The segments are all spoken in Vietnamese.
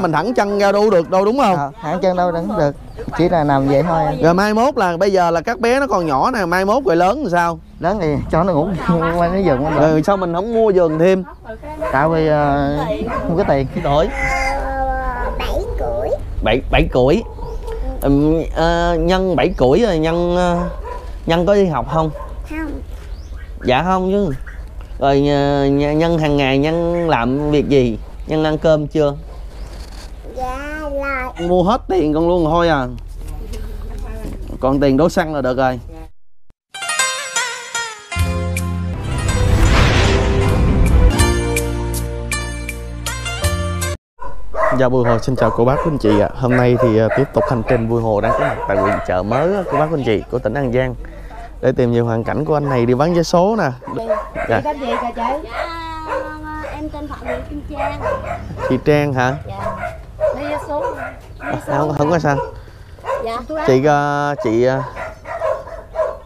Mình thẳng chân ra đâu được đâu đúng không? Thẳng chân đâu cũng được, chỉ là nằm vậy thôi. Rồi mai mốt là bây giờ là các bé nó còn nhỏ nè, mai mốt rồi lớn làm sao? Lớn thì cho nó ngủ qua nó giường. Rồi sao mình không mua giường thêm? Tại vì không có tiền. Cái tuổi 7 tuổi. 7 tuổi. Nhân 7 tuổi rồi nhân có đi học không? Không. Dạ không chứ. Rồi nhân hàng ngày nhân làm việc gì? Nhân ăn cơm chưa? Dạ là mua hết tiền con luôn thôi à. Còn tiền đổ xăng là được rồi. Dạ Bùi Hồ xin chào cô bác quý anh chị ạ. Hôm nay thì tiếp tục hành trình Bùi Hồ đang có mặt tại huyện chợ mới cô bác quý anh chị của tỉnh An Giang để tìm nhiều hoàn cảnh của anh này đi bán vé số nè. Dạ. Em tên Phạm Thị Trang. Chị Trang hả? Dạ. Vé số. Không có sao. Dạ. Chị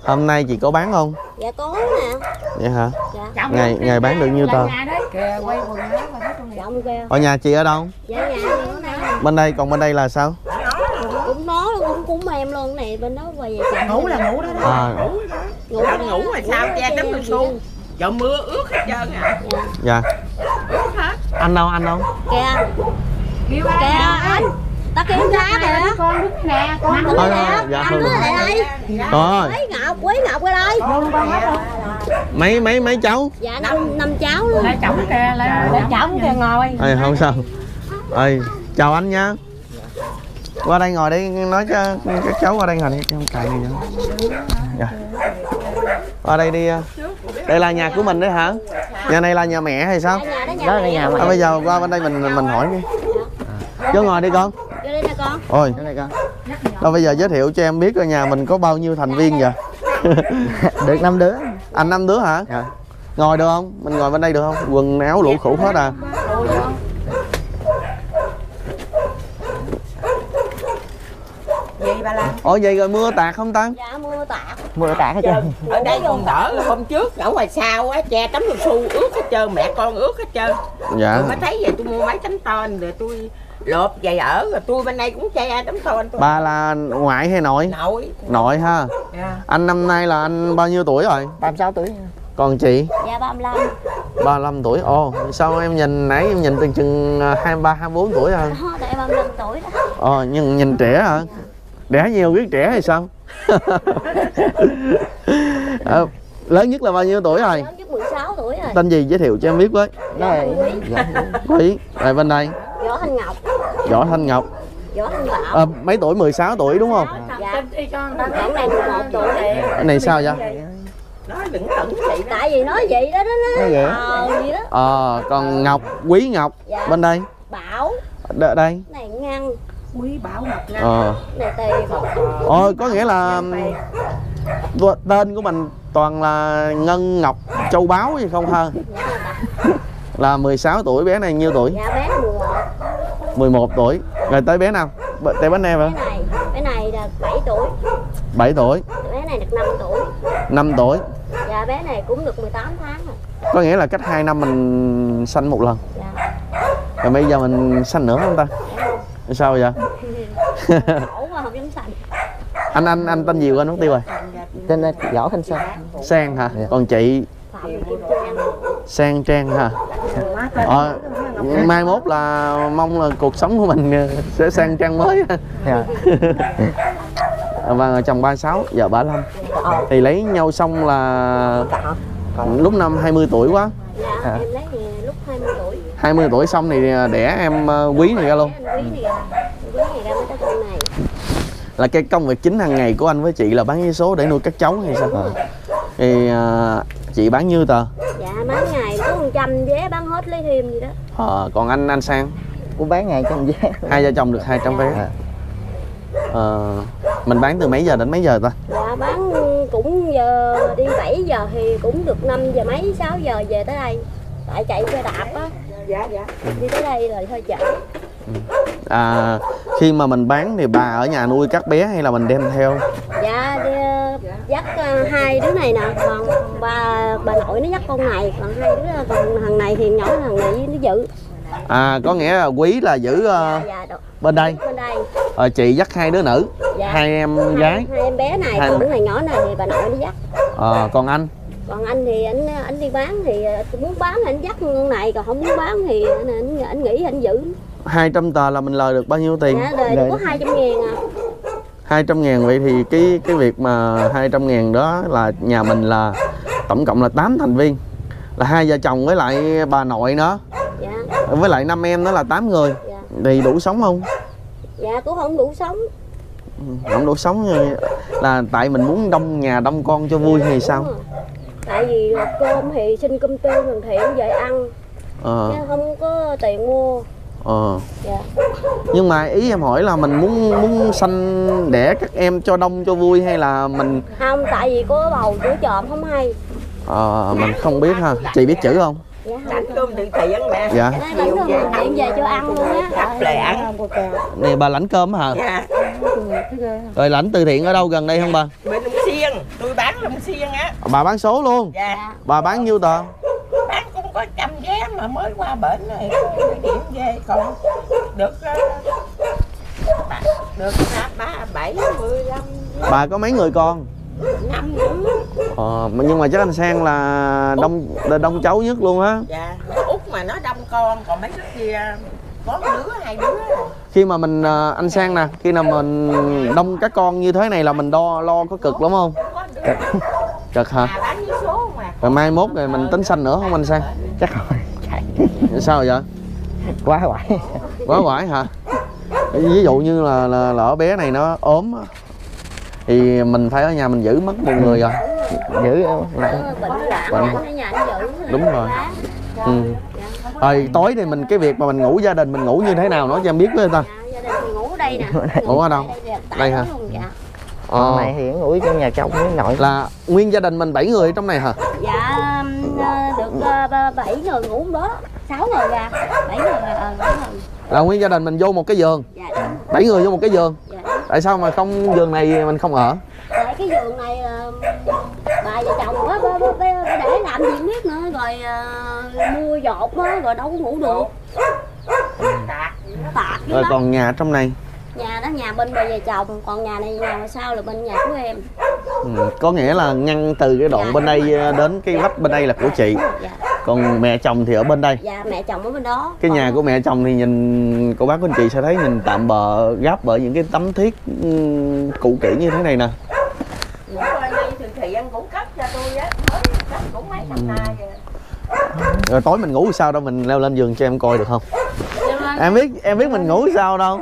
hôm nay chị có bán không? Dạ có nè. Vậy hả? Dạ. Ngày bán được nhiêu tờ? Ở nhà chị ở đâu? Dạ nhà. Bên đây, còn bên đây là sao? Cũng nó cũng em luôn này, bên đó về ngủ là ngủ đó. Ngủ mà sao che tấm lưng xu. Trời mưa ướt hết trơn à. Dạ. Ướt hết. Anh đâu? Kìa. Kìa anh. Ta kiếm lá kìa. Con đứng nè, con đứng nè. Anh đứng lại đây. Rồi. Quý Ngọc qua đây. Mấy cháu? Dạ 5 cháu luôn. Lại chổng kìa, lại chổng kìa ngồi. Ê không sao. Ê chào anh nha. Qua đây ngồi đi, nói cho các cháu qua đây ngồi đi, không cài gì nữa. Dạ. Qua đây đi. Đây là nhà của mình đấy hả? Nhà này là nhà mẹ hay sao? Đó là nhà mẹ. Bây giờ qua bên đây mình hỏi đi. Vô ngồi đi con. Vô đây nè con. Ôi. Đâu bây giờ giới thiệu cho em biết là nhà mình có bao nhiêu thành viên vậy? Được 5 đứa. Anh 5 đứa hả? Dạ. Ngồi được không? Mình ngồi bên đây được không? Quần áo lũ khủ hết à. Ủa vậy rồi mưa tạt không ta? Dạ mưa tạt. Mưa tạt hết trơn. Ở đây còn đỡ, hôm trước ở ngoài sau á che tấm lông xu ướt hết trơn, mẹ con ướt hết trơn. Dạ. Tôi mới thấy vậy tôi mua mấy tấm tôn rồi tôi lột giày ở rồi tôi bên đây cũng che tấm tôn. Ba là ngoại hay nội? Nội ha. Dạ. Anh năm nay là anh bao nhiêu tuổi rồi? 36 tuổi. Còn chị? Dạ 35. 35 tuổi. Ồ, sao em nhìn nãy em nhìn từng chừng 23 24 tuổi hả? Đó, tại 35 tuổi đó. Ồ, nhưng nhìn trẻ hả? Dạ. Đẻ nhiều biết trẻ hay sao? Lớn nhất là bao nhiêu tuổi rồi? Lớn nhất 16 tuổi rồi. Tên gì giới thiệu cho em biết với. Quý. Rồi bên đây. Võ Thanh Ngọc. Mấy tuổi? 16 tuổi đúng không? Dạ. Này 11 tuổi. Cái này sao vậy? Nói lửng tửng vậy. Tại vì nói vậy đó đó. Còn Ngọc, Quý Ngọc. Bên đây. Bảo. Đây. Này Ngân. Quý Bảo Ngọc Ngân. Có nghĩa là tên của mình toàn là Ngân Ngọc Châu Báo gì không hơn. Là 16 tuổi. Bé này nhiêu tuổi? Dạ bé 11. 11 tuổi. Rồi tới bé nào? Tới bên em hả? Bé này là 7 tuổi. 7 tuổi. Bé này được 5 tuổi. 5 tuổi. Dạ bé này cũng được 18 tháng rồi. Có nghĩa là cách 2 năm mình sanh một lần. Dạ. Rồi bây giờ mình sanh nữa không ta? Sao vậy? Khổ mà không dám sành. Anh tên gì quên mất tiêu rồi. Tên là Võ Thanh Sang hả? Dạ. Còn chị Sang Trang hả? Mai mốt là mong là cuộc sống của mình sẽ sang trang mới. Dạ. Và chồng 36, giờ 35. Thì lấy nhau xong là lúc năm 20 tuổi quá. Dạ. Em lấy lúc 20 tuổi. 20 tuổi xong thì đẻ em Quý này ra luôn. Quý này ra mới tới con này. Là cái công việc chính hàng ngày của anh với chị là bán vé số để nuôi các cháu hay sao? Thì chị bán nhiêu tờ? Dạ bán ngày có 100 vé, bán hết lấy thêm gì đó. Còn anh Sang? Cũng bán ngày 100 vé. Hai vợ chồng được 200 vé. Mình bán từ mấy giờ đến mấy giờ ta? Dạ bán cũng giờ đi 7 giờ thì cũng được 5 giờ mấy 6 giờ về tới đây. Tại chạy xe đạp á. Dạ. Đi tới đây rồi hơi chậm. Khi mà mình bán thì bà ở nhà nuôi các bé hay là mình đem theo? Dạ, dắt hai đứa này nè, còn bà nội nó dắt con này, còn hai đứa, còn thằng này thì nhỏ thằng này nó giữ. À, có nghĩa là Quý là giữ bên đây. Bên đây. Chị dắt hai đứa nữ, dạ. Hai em gái. Hai em bé này, con này nhỏ này thì bà nội đi dắt. Còn anh? Còn anh thì anh đi bán thì muốn bán thì anh dắt con này, còn không muốn bán thì anh nghĩ anh giữ. 200 tờ là mình lời được bao nhiêu tiền? Dạ, lời được có 200.000 à. 200.000, vậy thì cái việc mà 200.000 đó là nhà mình là tổng cộng là 8 thành viên. Là hai vợ chồng với lại bà nội nữa. Dạ. Với lại 5 em đó là 8 người. Dạ. Thì đủ sống không? Dạ cũng không đủ sống. Không đủ sống là tại mình muốn đông nhà đông con cho vui hay sao? Rồi. Tại vì cơm thì xin cơm tương Thường Thiện về ăn. Chứ không có tiền mua. Dạ. Nhưng mà ý em hỏi là mình muốn sanh đẻ các em cho đông cho vui hay là mình không? Tại vì có bầu chữ chòm không hay. Mình không biết ha. Chị biết chữ không? Dạ. Đánh cơm Điện Thị ăn mẹ. Dạ. Đánh cơm Điện về cho ăn luôn á. Này bà lãnh cơm hả? Dạ. Rồi lãnh từ thiện ở đâu gần đây không bà? Bên Long Xuyên, tôi bán Long Xuyên á. Bà bán số luôn? Dạ. Bà bán nhiêu tờ? Bán cũng có 100 vé mà mới qua bệnh này điểm về còn được 75. Bà có mấy người con? 5 đứa. Nhưng mà chắc anh Sang là đông cháu nhất luôn á. Dạ, Út mà nó đông con, còn mấy đứa kia có 1 đứa 2 đứa. Khi mà mình anh Sang nè, khi nào mình đông các con như thế này là mình lo có cực lắm không? Cực hả? Rồi mai mốt rồi mình tính sanh nữa không anh Sang? Chắc rồi. Sao vậy? Quá quải. Quá quải hả? Ví dụ như là lỡ bé này nó ốm thì mình phải ở nhà mình giữ mất một người rồi. Giữ bệnh. Đúng rồi. Rồi tối thì cái việc mà mình ngủ gia đình mình ngủ như thế nào nói cho em biết với ta. Gia đình mình ngủ đây nè. Ngủ ở đâu? Đây hả? Hôm nay thì ngủ trong nhà chồng với nội. Là nguyên gia đình mình 7 người trong này hả? Dạ được 7 người ngủ đó, 6 người ra, 7 người là nguyên gia đình mình vô một cái giường. Dạ. 7 người vô một cái giường. Tại sao mà không giường này mình không ở? Tại cái giường này bà vợ chồng quá để làm gì biết nữa, rồi mua dột đó, rồi đâu có ngủ được. Tạc rồi đó. Còn nhà trong này? Nhà đó nhà bên bà vợ chồng, còn nhà này nhà sau là bên nhà của em. Có nghĩa là ngăn từ cái đoạn bên đây đến cái vách bên đây là của chị. Dạ. Còn mẹ chồng thì ở bên đây. Dạ, mẹ chồng ở bên đó. Cái nhà của mẹ chồng thì nhìn cô bác của anh chị sẽ thấy nhìn tạm bợ, gáp bởi những cái tấm thiết cũ kỹ như thế này nè. Rồi tối mình ngủ sao đâu, mình leo lên giường cho em coi được không? Em biết mình ngủ sao đâu.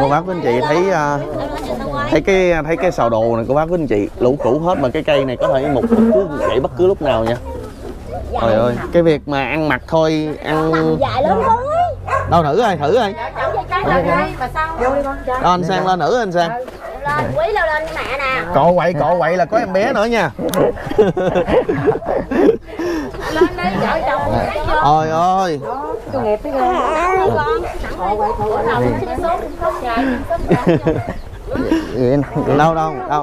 Cô bác của anh chị thấy thấy cái xào đồ này của bác của anh chị lũ cũ hết, mà cái cây này có thể một cứ gãy bất cứ lúc nào nha. Trời ơi, cái việc mà ăn mặc thôi, ăn đâu nữ ơi, thử ơi. Đó, anh Sang lên nữ, anh Sang. Quý leo lên mẹ nè. Cọ quậy là có em bé nữa nha. Lên đi vợ chồng. Trời ơi. Công nghiệp cái con. Cọ quậy cọ nào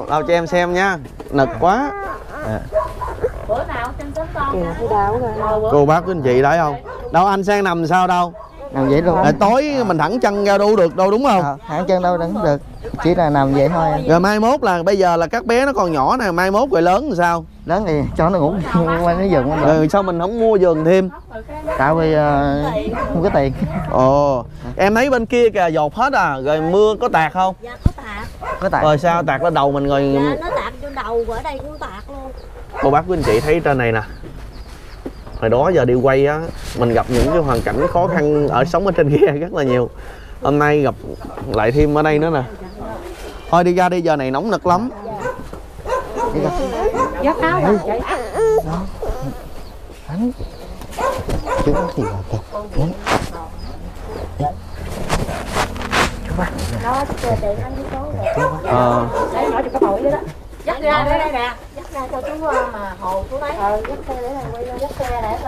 đâu cho em xem nha, nực quá. Bữa nào trên sớm con. Cô bác của anh chị đấy không? Đâu anh Sang nằm sao đâu? Nằm vậy luôn. Tối mình thẳng chân ra đâu được đâu đúng không? Thẳng chân đâu đứng được. Chỉ là nằm vậy thôi. Rồi mai mốt là bây giờ là các bé nó còn nhỏ nè, mai mốt rồi lớn làm sao? Lớn thì cho nó ngủ qua cái giường. Rồi sao mình không mua giường thêm? Tại vì không có tiền. Em thấy bên kia kìa dột hết à, rồi mưa có tạt không? Dạ có tạt. Rồi sao tạt lên đầu mình rồi? Dạ nó tạt trên đầu, ở đây cũng tạt luôn. Cô bác quý anh chị thấy trên này nè. Hồi đó giờ đi quay á, mình gặp những cái hoàn cảnh khó khăn ở sống ở trên kia rất là nhiều. Hôm nay gặp lại thêm ở đây nữa nè. Thôi đi ra đi, giờ này nóng nực lắm. Đi ra. Giáp áo rồi.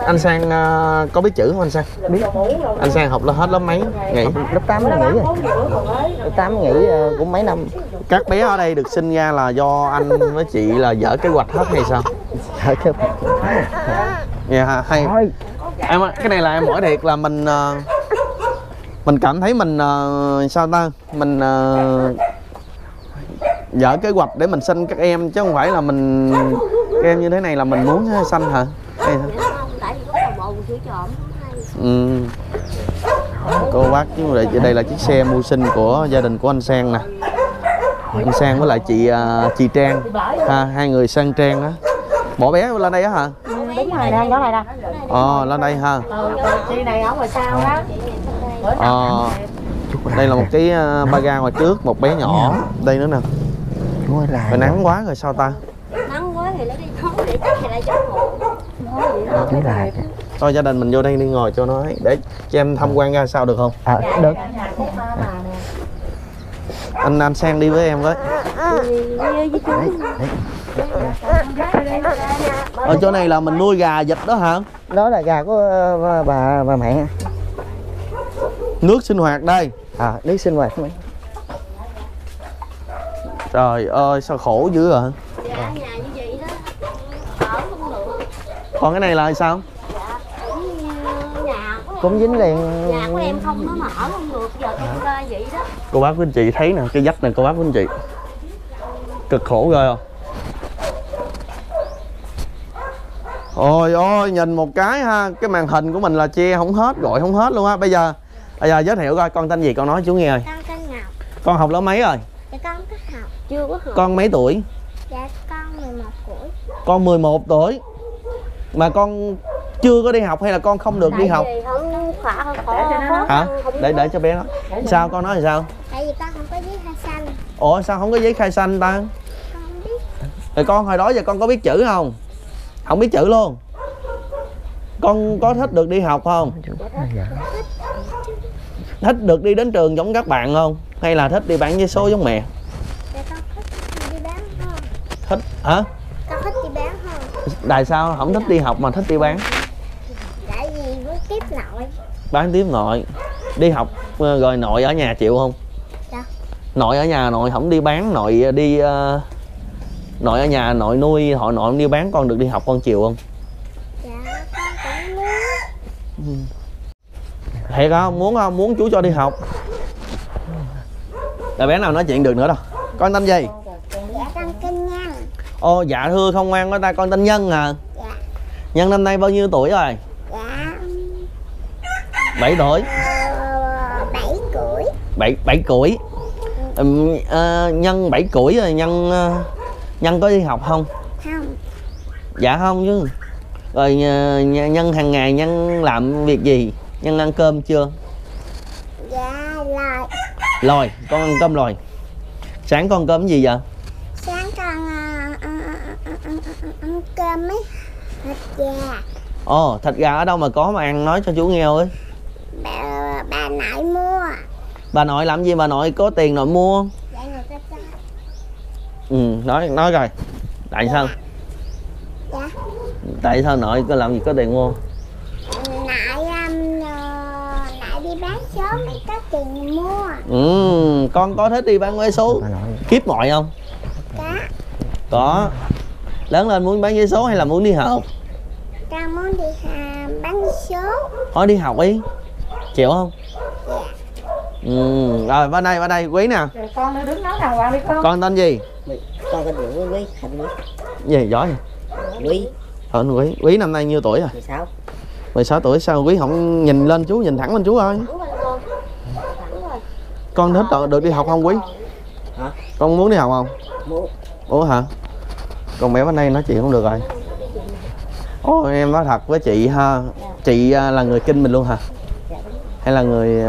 Anh Sang có biết chữ không anh Sang? Biết. Anh Sang học hết lớp mấy? Nghỉ. Lớp 8 nghỉ rồi. Lớp 8 nghỉ cũng mấy năm. Các bé ở đây được sinh ra là do anh với chị là dở kế hoạch hết hay sao? Dở kế hoạch. Dạ hay. Em cái này là em hỏi thiệt là mình cảm thấy mình sao ta, mình dở kế hoạch để mình sinh các em chứ không phải là mình các em như thế này là mình muốn sanh hả? Đây ừ. Cô bác chú đây, đây là chiếc xe mưu sinh của gia đình của anh Sang nè, anh Sang với lại chị Trang ha, hai người sang trang đó. Bỏ bé lên đây á hả? Đúng rồi, đang đó này nè. Ờ lên đây ha. Chị này ở ngoài sau đó. Ờ. Đây là một cái ba ga ngoài trước, một bé nhỏ đây nữa nè. Rồi nắng quá rồi sao ta? Nắng quá thì lấy đi thấu để thì lại cho ngủ. Thôi gia đình mình vô đây đi ngồi cho nó để cho em tham quan ra sao được không? À, được. Anh Sang đi với em với. Ở chỗ này là mình nuôi gà vịt đó hả? Đó là gà của bà mẹ. Nước sinh hoạt đây. À, nước sinh hoạt. Trời ơi sao khổ dữ à. Dạ, nhà như vậy đó. Ở không được. Còn cái này là sao? Dạ, cũng dính liền. Nhà của em không nó mở không được, giờ cũng ra vậy đó. Cô bác quý anh chị thấy nè, cái vách này cô bác quý anh chị. Cực khổ ghê không? Ôi ôi nhìn một cái ha, cái màn hình của mình là che không hết, gọi không hết luôn á. Bây giờ giới thiệu coi con tên gì con nói chú nghe rồi. Con tên Ngọc. Con học lớp mấy rồi? Dạ con có học, chưa có học. Con mấy tuổi? Dạ con 11 tuổi. Con 11 tuổi. Mà con chưa có đi học hay là con không được tại đi học? Không hả? Để cho bé nó. Sao con nói thì sao? Tại vì con không có giấy khai sinh. Ủa sao không có giấy khai sinh ta? Con không biết. Rồi con hồi đó giờ con có biết chữ không? Không biết chữ luôn. Con có thích được đi học không? Thích được đi đến trường giống các bạn không? Hay là thích đi bán vé số giống mẹ? Con thích đi bán không? Thích hả? Con thích đi bán không? Tại sao không thích đi học mà thích đi bán? Tại vì bán tiếp nội. Bán tiếp nội. Đi học rồi nội ở nhà chịu không? Dạ. Nội ở nhà nội không đi bán, nội đi nội ở nhà nội nuôi họ, nội không đi bán, con được đi học con chịu không? Dạ con cũng muốn. Thiệt không? Muốn không? Muốn chú cho đi học. Rồi bé nào nói chuyện được nữa đâu. Con tên gì? Dạ con tên Nhân. Ô dạ thưa không ngoan quá ta, con tên Nhân à? Dạ. Nhân năm nay bao nhiêu tuổi rồi? Dạ 7 tuổi. 7 tuổi. 7 tuổi. Nhân 7 tuổi rồi. Nhân Nhân có đi học không? Không. Dạ không chứ. Rồi Nhân hàng ngày Nhân làm việc gì? Nhân ăn cơm chưa? Dạ lòi. Lòi, con ăn cơm lòi. Sáng con cơm gì vậy? Sáng con ăn cơm với thịt gà. Ồ, thịt gà ở đâu mà có mà ăn, nói cho chú nghe ơi. Bà nội mua. Bà nội làm gì bà nội có tiền nội mua? Dạ người ta cho. Ừ, nói rồi. Tại dạ. Sao? Dạ. Tại sao nội làm gì có tiền mua? Mới có tiền mua. Ừ, con có thích đi bán vé số kiếp mọi không? Có. Lớn lên muốn bán vé số hay là muốn đi học? Ta muốn đi bán vé số. Thôi đi học đi. Chịu không? Dạ. Ừ, rồi qua đây Quý nè. Rồi, con nó đứng nói đàng hoàng đi con. Con tên gì? Con tên Quý, Thành Quý. Gì giỏi vậy? Quý. Thành Quý. Quý năm nay nhiêu tuổi rồi? 16. 16 tuổi. Sao Quý không nhìn lên chú, nhìn thẳng lên chú ơi. Con thích được đi học không Quý? Hả? Con muốn đi học không? Muốn. Ủa hả? Còn mẹ bên đây nói chuyện không được rồi. Ôi em nói thật với chị ha. Chị là người Kinh mình luôn hả? Hay là người...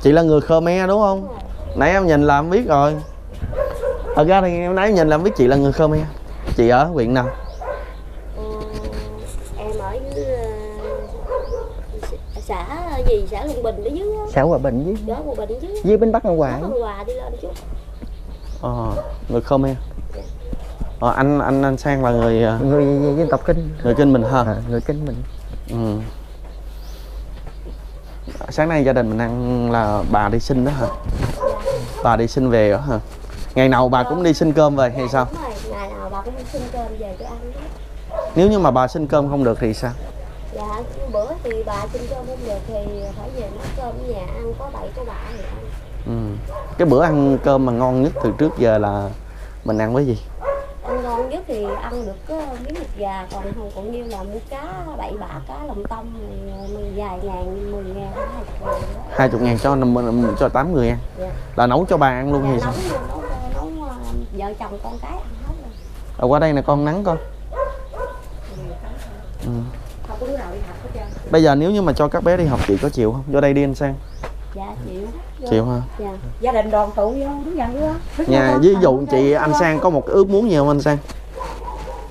Chị là người Khmer đúng không? Nãy em nhìn là em biết rồi. Thật ra thì em nãy nhìn là em biết chị là người Khmer. Chị ở huyện nào? Gì xã Long Bình đó dưới đó. Xã Hòa Bình dưới. Đó Hòa Bình dưới. Dưới bên Bắc An Hòa. Bắc An Hòa đi lên chút. Người Khmer. Anh Sang là người dân tộc Kinh. Người Kinh mình ha. À, người Kinh mình. Ừ. Sáng nay gia đình mình ăn là bà đi xin đó hả? Bà đi xin về đó hả? Ngày nào bà cũng đi xin cơm về hay sao? Đúng rồi, ngày nào bà cũng đi xin cơm về cho ăn đó. Nếu như mà bà xin cơm không được thì sao? Dạ, bữa thì bà xin cơm không được thì phải về nấu cơm ở nhà ăn, có bậy có bạ thì ăn. Ừ. Cái bữa ăn cơm mà ngon nhất từ trước giờ là mình ăn với gì? Ăn ngon nhất thì ăn được có miếng thịt gà, còn như là mua cá bậy bạ, cá lòng tông mình vài ngàn, 10 ngàn, 20 ngàn. 20 ngàn cho 8 người ăn. Dạ. Là nấu cho bà ăn luôn. Dạ, thì sao? Nấu vợ chồng con cái ăn hết luôn. Ở qua đây là con nắng con. Ừ. Bây giờ nếu như mà cho các bé đi học chị có chịu không? Vô đây đi anh Sang. Dạ chịu. Chịu hả? Dạ. Gia đình đoàn tụ vô đúng vậy đó. Nhà ví dụ chị anh Sang có một cái ước muốn gì không anh Sang?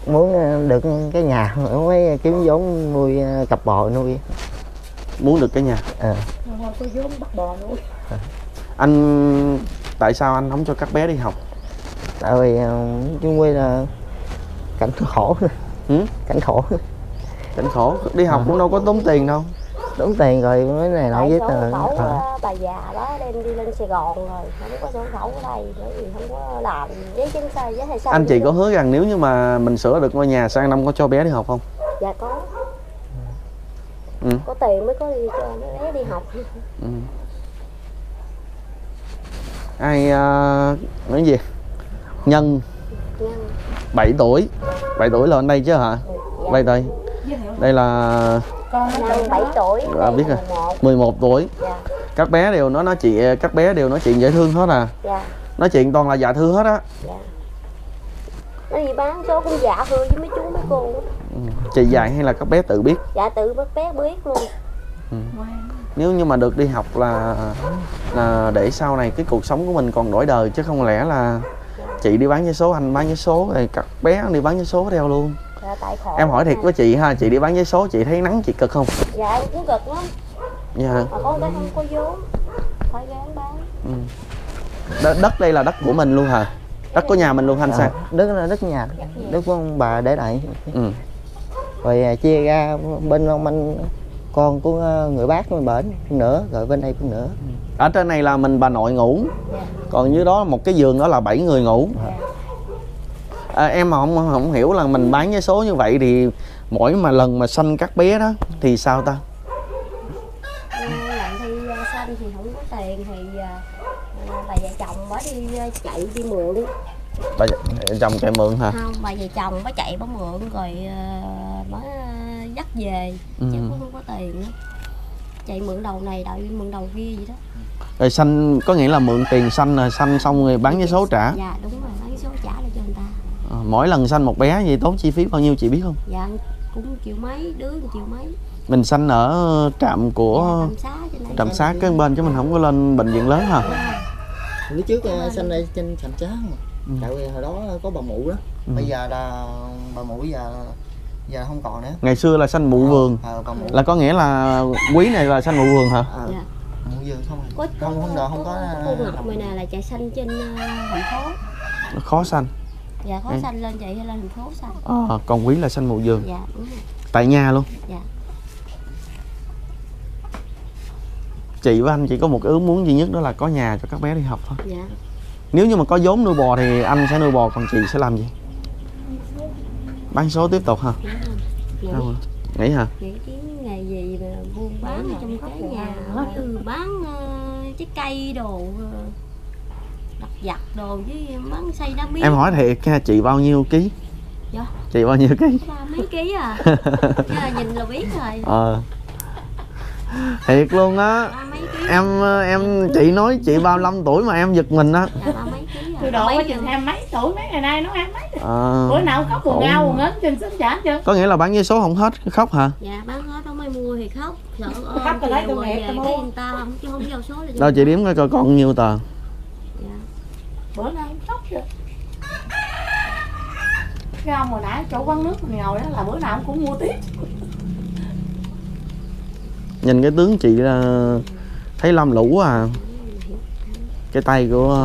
Muốn được cái nhà mới kiếm vốn nuôi cặp bò nuôi. Muốn được cái nhà. Ờ. Không có vốn bắt bò nuôi. Anh tại sao anh không cho các bé đi học? Tại vì chung quy là cảnh khổ. Ừ? Cảnh khổ. Cảnh khổ, đi học cũng đâu có tốn tiền đâu. Tốn tiền rồi mới này nọ với tờ. Bà già đó đem đi lên Sài Gòn rồi, không có sổ khẩu ở đây, bởi vì không có làm giấy chứng tờ, giấy hay sao. Anh chị có hứa rằng nếu như mà mình sửa được ngôi nhà sang năm có cho bé đi học không? Dạ có. Ừ. Có tiền mới có đi cho bé đi học. Ừ. Ai nói gì? Nhân 7 tuổi. 7 tuổi là anh đây chứ hả? Dạ. Đây đây. Đây là con 7 tuổi, biết rồi. 11 tuổi. Dạ. Các bé đều nói chuyện dễ thương hết à. Dạ. Nói chuyện toàn là dạ thư hết á. Dạ. Nói gì bán số cũng dạ thư với mấy chú mấy cô. Ừ. Chị dạy hay là các bé tự biết? Dạ tự các bé biết luôn. Ừ. Nếu như mà được đi học là để sau này cái cuộc sống của mình còn đổi đời, chứ không lẽ là chị đi bán vé số, anh bán vé số rồi các bé đi bán vé số theo luôn. Dạ, tại khổ. Em hỏi thiệt với chị ha, chị đi bán vé số chị thấy nắng chị cực không? Dạ em cũng cực lắm. Dạ. Mà con cái không có vốn, phải gán bán. Ừ. Đất đây là đất của mình luôn hả? Đất của nhà mình luôn anh Sang? Đất là đất nhà, đất của ông bà để lại. Ừ. Rồi chia ra bên ông anh con của người bác bên bển nữa, rồi bên đây cũng nữa. Ở trên này là mình bà nội ngủ. Dạ. Còn dưới đó một cái giường đó là 7 người ngủ. Dạ. À, em mà không hiểu là mình bán vé số như vậy thì mỗi mà lần mà sanh các bé đó thì sao ta? Lần thi sanh thì không có tiền thì bà vợ chồng mới đi chạy đi mượn. Bà vợ chồng chạy mượn hả? Không, bà vợ chồng mới chạy bóng mượn rồi mới dắt về. Ừ. Chứ cũng không có tiền nữa. Chạy mượn đầu này đợi mượn đầu kia vậy đó. Rồi sanh có nghĩa là mượn tiền sanh rồi sanh xong rồi bán vé số trả. Dạ đúng rồi, bán vé số trả lại cho người ta. Mỗi lần sanh một bé vậy tốn chi phí bao nhiêu chị biết không? Dạ cũng triệu mấy, đứa triệu mấy. Mình sanh ở trạm của trạm xá cái bên chứ mình không có lên bệnh viện lớn hả? Lúc trước sanh đây trên trạm xá mà. Ừ. Tại vì hồi đó có bà mụ đó. Ừ. Bây giờ là bà mụ giờ không còn nữa. Ngày xưa là sanh mụ vườn. Là có nghĩa là quý này là sanh mụ vườn hả? À. Dạ. Mụ vườn không. Có khu vực mình là chạy sanh trên thành phố. Khó sanh. Dạ khó sanh lên chạy hay lên thành phố sanh. À, còn quý là sanh mụ vườn. Dạ đúng rồi. Tại nhà luôn. Dạ. Chị và anh chỉ có một ước muốn duy nhất đó là có nhà cho các bé đi học thôi. Dạ. Nếu như mà có vốn nuôi bò thì anh sẽ nuôi bò, còn chị sẽ làm gì? Bán số tiếp tục hả? Dạ. Nghỉ hả? Nghỉ cái nghề gì mà buôn bán ở trong cái nhà hết. Ừ, bán trái cây đồ đặt giặt đồ với bán xây đá miếng. Em hỏi thiệt ha, chị bao nhiêu ký? Dạ. Chị bao nhiêu ký? 3 mấy ký à. Nhìn là biết rồi. Ờ. Thiệt luôn á. Em chị nói chị 35 tuổi mà em giật mình á. Dạ, 3 mấy ký à. Từ đó chừng 20 mấy tuổi, mấy ngày nay nó 20 mấy. Bữa nào khóc quần ao quần ếch trên xóm chả chứ. Có nghĩa là bán vé số không hết khóc hả? Dạ bán hết không ai mua thì khóc. Sợ ơn. Khóc rồi lấy tôi mẹ tao mua. Chứ không giao số là. Đâu chị đếm coi coi còn nhiêu tờ. Bữa nay không khóc rồi. Cái ông hồi nãy chỗ quán nước mình ngồi đó là bữa nào ông cũng mua tiếp. Nhìn cái tướng chị là thấy lam lũ à. Cái tay của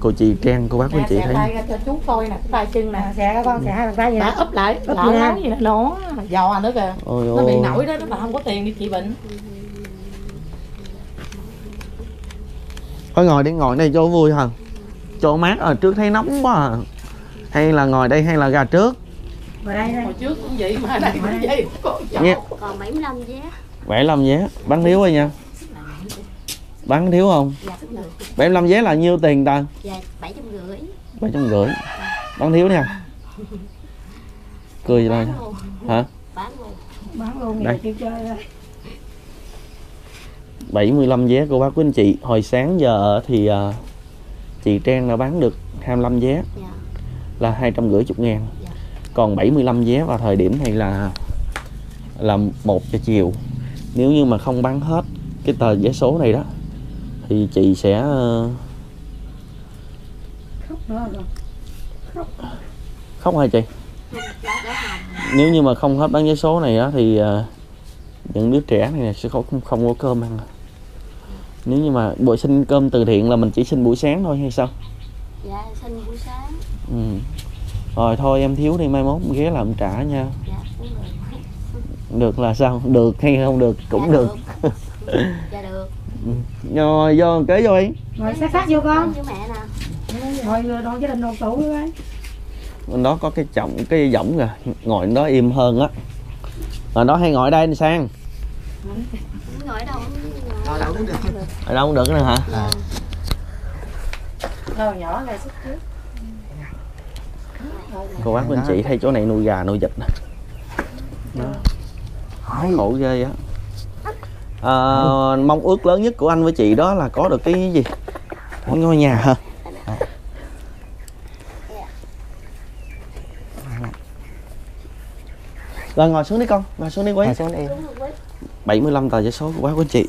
cô chị Trang, cô bác của chị thấy. Tay cho chú coi nè, cái tay chân nè, xẻ con xẻ hai tay gì đó. Úp lại, lỡ gì nó giò nữa kìa. Nó bị nổi đó, nó mà không có tiền đi trị bệnh. Thôi ngồi đi, ngồi đây cho vui hả? Chỗ mát, ở trước thấy nóng quá à. Hay là ngồi đây hay là ra trước? Đây hồi trước cũng vậy mà đây cũng vậy. Dạ. Còn 75 vé. 75 vé, bán thiếu rồi nha. Bán thiếu không? Dạ, 75 vé là nhiêu tiền ta? Dạ, 750. 750. Bán thiếu nha. Cười gì đây? Hả? Bán luôn đây. Đi chơi thôi. 75 vé cô bác quý anh chị. Hồi sáng giờ thì chị Trang đã bán được 25 vé. Dạ. Là 250.000. Dạ. Còn 75 vé vào thời điểm này là 1 giờ chiều. Nếu như mà không bán hết cái tờ vé số này đó thì chị sẽ khóc hả chị? Nếu như mà không hết bán vé số này đó thì những đứa trẻ này sẽ không có cơm ăn. Nếu như mà buổi xin cơm từ thiện là mình chỉ xin buổi sáng thôi hay sao? Dạ, xin buổi sáng. Ừ. Rồi thôi em thiếu đi, mai mốt ghé làm trả nha. Dạ, cũng được. Được là sao? Được hay không được? Cũng dạ, được. Dạ được. Rồi, vô kế vô đi. Rồi, sát vô con. Với mẹ nè. Rồi, đón gia đình đón tủ với bác. Bên đó có cái võng kìa, ngồi đó im hơn á. Rồi đó hay ngồi đây anh Sang. Ngồi đâu cũng được. Ở đâu cũng được nữa hả? Dạ. Rồi nhỏ này xích trước. Cô bác bên chị thấy chỗ này nuôi gà nuôi vịt nè. Khổ ghê á. Mong ước lớn nhất của anh với chị đó là có được cái gì? Có ngôi nhà hả? Rồi ngồi xuống đi con, ngồi xuống đi quý. 75 tờ vé số của bác quý chị.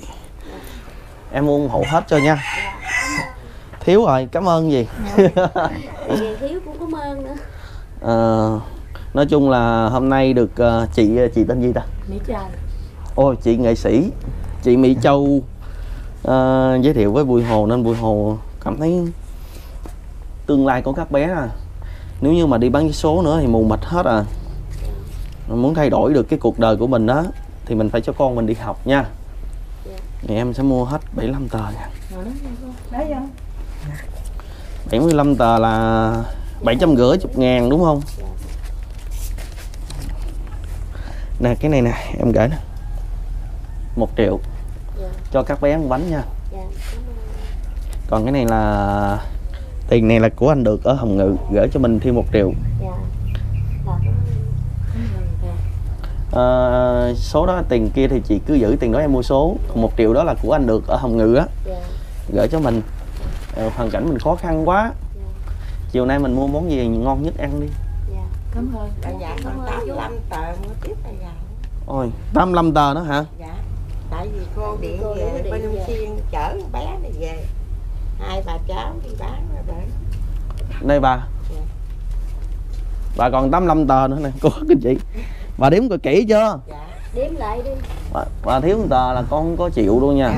Em ủng hộ hết cho nha. Thiếu rồi, cảm ơn gì. Thiếu cũng cảm ơn nữa. Nói chung là hôm nay được chị tên gì ta? Mỹ Châu. Ôi chị nghệ sĩ, chị Mỹ Châu giới thiệu với Bùi Hồ nên Bùi Hồ cảm thấy tương lai của các bé à. Nếu như mà đi bán vé số nữa thì mù mịt hết à. Muốn thay đổi được cái cuộc đời của mình đó thì mình phải cho con mình đi học nha. Thì em sẽ mua hết 75 tờ nha. 75 tờ là 750.000 đúng không? Nè cái này nè em gửi nè 1 triệu cho các bé ăn bánh nha. Còn cái này là tiền này là của anh được ở Hồng Ngự gửi cho mình thêm 1 triệu. Số đó tiền kia thì chị cứ giữ, tiền đó em mua số. 1 triệu đó là của anh được ở Hồng Ngự á, gửi cho mình. Hoàn cảnh mình khó khăn quá. Chiều nay mình mua món gì ngon nhất ăn đi. Cảm ơn. Cảm ơn. 85 tờ mua tiếp là giàu. Ôi, 85 tờ nữa hả? Dạ. Tại vì cô điện về bên Long Xuyên chở bé này về. Hai bà cháu đi bán rồi bà. Đây bà. Bà còn 85 tờ nữa nè, cô các chị. Bà đếm coi kỹ chưa? Dạ, đếm lại đi. Bà thiếu 1 tờ là con không có chịu luôn nha.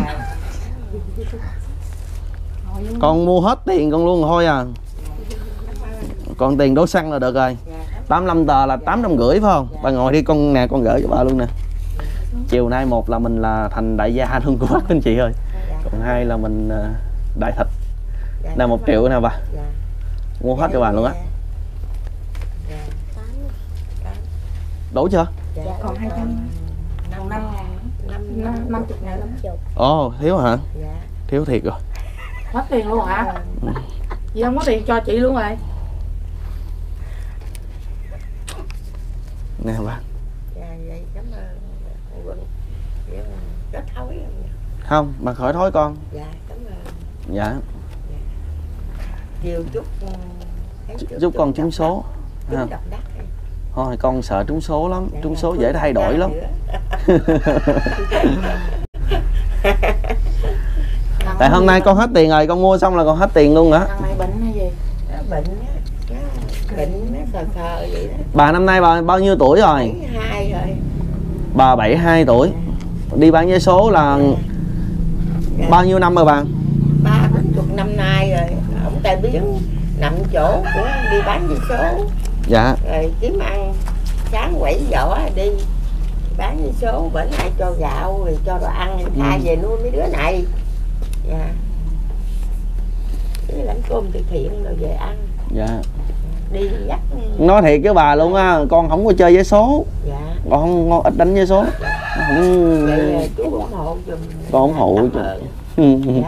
Con mua hết tiền con luôn thôi à. Còn tiền đổ xăng là được rồi. 85 tờ là 850 phải không? Bà ngồi đi con nè, con gửi cho bà luôn nè. Chiều nay một là mình là thành đại gia luôn của bác anh chị ơi. Còn hai là mình đại thịt. Là 1 triệu nè bà. Mua hết cho bà luôn á. Đủ chưa? Dạ, còn 250.000. Ồ, thiếu hả? Dạ. Thiếu thiệt rồi. Hết tiền luôn hả? Vậy không có tiền cho chị luôn rồi. Nè bà. Dạ, vậy cảm ơn. Có thối không? Không, bà khỏi thối con. Dạ, cảm ơn. Dạ. Chiều chúc con trúng số. Trúng độc đắc. Thôi con sợ trúng số lắm, trúng số dễ thay đổi lắm. Tại hôm nay con hết tiền rồi, con mua xong là còn hết tiền luôn hả? Bệnh hay gì? Bệnh nó khờ khờ vậy đó. Bà năm nay bà bao nhiêu tuổi rồi? 72 rồi. Bà 72 tuổi. Đi bán vé số là bao nhiêu năm rồi bà? 30 năm nay rồi. Ông ta biến nằm chỗ của đi bán vé số. Dạ. Rồi kiếm ăn, sáng quẩy vỏ đi bán vé số, bữa nay cho gạo rồi cho đồ ăn thay về nuôi mấy đứa này. Dạ. Lấy cơm từ thiện rồi về ăn. Dạ. đi dắt. Nói thiệt với bà luôn á, con không có chơi giấy số. Dạ. Con không ít đánh giấy số. Không. Vậy, chú ủng hộ giùm. Con ủng hộ giùm.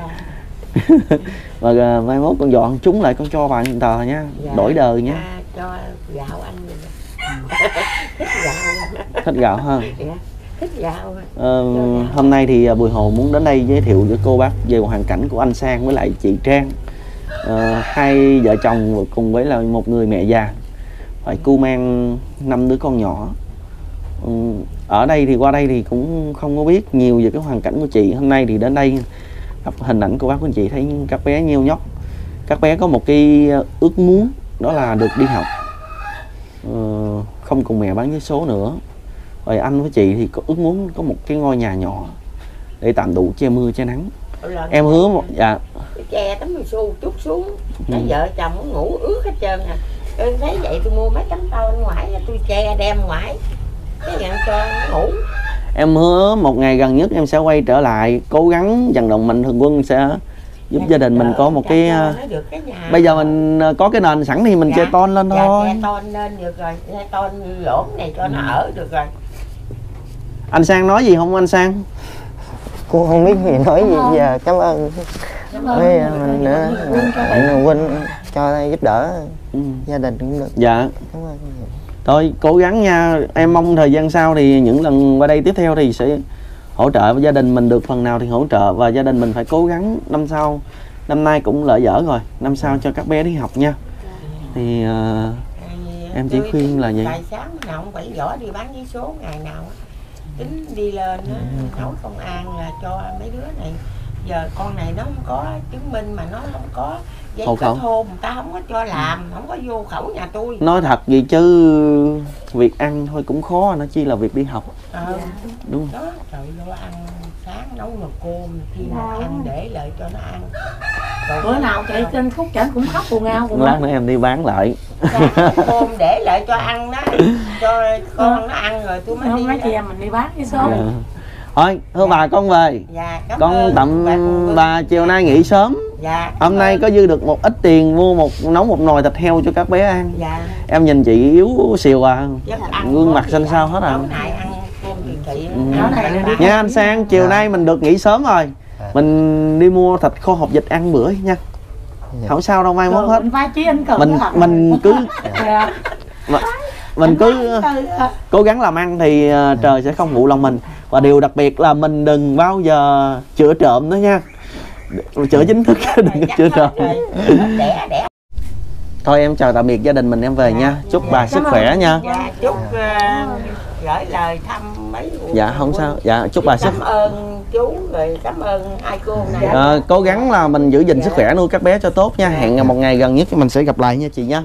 Mà mai mốt con dọn chúng lại con cho bà tờ nha. Dạ. Đổi đời nha. À, cho gạo anh. Thích gạo. Thích gạo hơn. Dạ. Thích gạo. Hôm nay thì Bùi Hồ muốn đến đây giới thiệu với cô bác về hoàn cảnh của anh Sang với lại chị Trang. Hai vợ chồng cùng với là một người mẹ già phải cưu mang 5 đứa con nhỏ. Ở đây thì qua đây thì cũng không có biết nhiều về cái hoàn cảnh của chị. Hôm nay thì đến đây gặp hình ảnh của bác của chị, thấy các bé nheo nhóc. Các bé có một cái ước muốn đó là được đi học, không cùng mẹ bán giấy số nữa. Rồi anh với chị thì có ước muốn có một cái ngôi nhà nhỏ để tạm đủ che mưa che nắng. Em hứa một dạ che tấm mì xu chút xuống, cái vợ chồng ngủ ướt hết trơn à. Em thấy vậy tôi mua mấy tấm tao bên ngoài, tôi che đem ngoài cái dạng cho nó ngủ. Em hứa một ngày gần nhất em sẽ quay trở lại, cố gắng vận động mạnh thường quân sẽ giúp gia đình mình có một cái. Bây giờ mình có cái nền sẵn thì mình che tôn lên thôi. Che tôn lên được rồi, che tôn lỗ này cho nó ở được rồi. Anh Sang nói gì không anh Sang? Cô không biết gì nói gì giờ. Cảm ơn với mình nữa, mạnh huynh cho giúp đỡ gia đình cũng được. Dạ. Cảm ơn. Thôi cố gắng nha, em mong thời gian sau thì những lần qua đây tiếp theo thì sẽ hỗ trợ gia đình mình được phần nào thì hỗ trợ, và gia đình mình phải cố gắng năm sau. Năm nay cũng lỡ dở rồi, năm sau cho các bé đi học nha. Thì em chỉ khuyên là vậy. Tài sáng nào cũng phải giỏi đi bán giấy số ngày nào á. Tính đi lên á, nói công an là cho mấy đứa này. Giờ con này nó không có chứng minh mà nó không có giấy kết hôn, người ta không có cho làm, không có vô khẩu nhà tôi. Nói thật gì chứ việc ăn thôi cũng khó, nó chi là việc đi học. Đúng không? Đó, trời vô ăn sáng nấu nồi cơm khi nào ăn để lại cho nó ăn. Rồi bữa nào chạy trên khúc chẳng cũng khóc bù ngao cũng. Lát nữa em đi bán lại. Cơm để lại cho ăn đó, cho con nó ăn rồi tôi mới đi. Không nói chị em mình đi bán cái số. Thôi, thưa bà con về. Dạ, con tạm bà chiều nay nghỉ sớm. Dạ. Hôm nay có dư được một ít tiền mua nấu một nồi thịt heo cho các bé ăn. Dạ. Em nhìn chị yếu xìu à, gương mặt xanh xao hết à. Nha anh Sang, chiều nay mình được nghỉ sớm rồi. Mình đi mua thịt kho hộp vịt ăn bữa nha. Không sao đâu, mai mốt hết. Mình cứ cố gắng làm ăn thì trời sẽ không phụ lòng mình. Và điều đặc biệt là mình đừng bao giờ chữa trộm nữa nha. Chữa chính thức, đừng chữa trộm. Thôi em chào tạm biệt gia đình mình, em về nha. Chúc bà sức khỏe nha. Dạ, chúc gửi lời thăm mấy. Dạ, không sao. Dạ, chúc bà sức. Cảm ơn chú, rồi cảm ơn hai cô này. Cố gắng là mình giữ gìn sức khỏe nuôi các bé cho tốt nha. Hẹn một ngày gần nhất mình sẽ gặp lại nha chị nha.